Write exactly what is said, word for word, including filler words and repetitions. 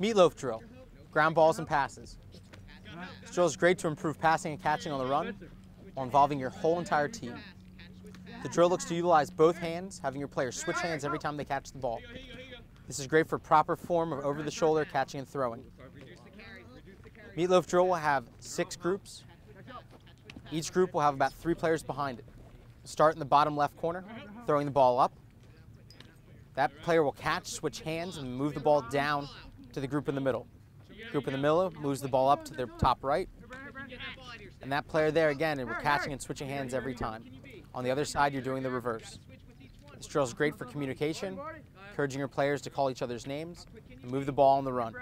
Meatloaf drill, ground balls and passes. This drill is great to improve passing and catching on the run while involving your whole entire team. The drill looks to utilize both hands, having your players switch hands every time they catch the ball. This is great for proper form of over-the-shoulder catching and throwing. Meatloaf drill will have six groups. Each group will have about three players behind it. Start in the bottom left corner, throwing the ball up. That player will catch, switch hands, and move the ball down to the group in the middle. The group in the middle moves the ball up to their top right. And that player there, again, and we're catching and switching hands every time. On the other side, you're doing the reverse. This drill is great for communication, encouraging your players to call each other's names, and move the ball on the run.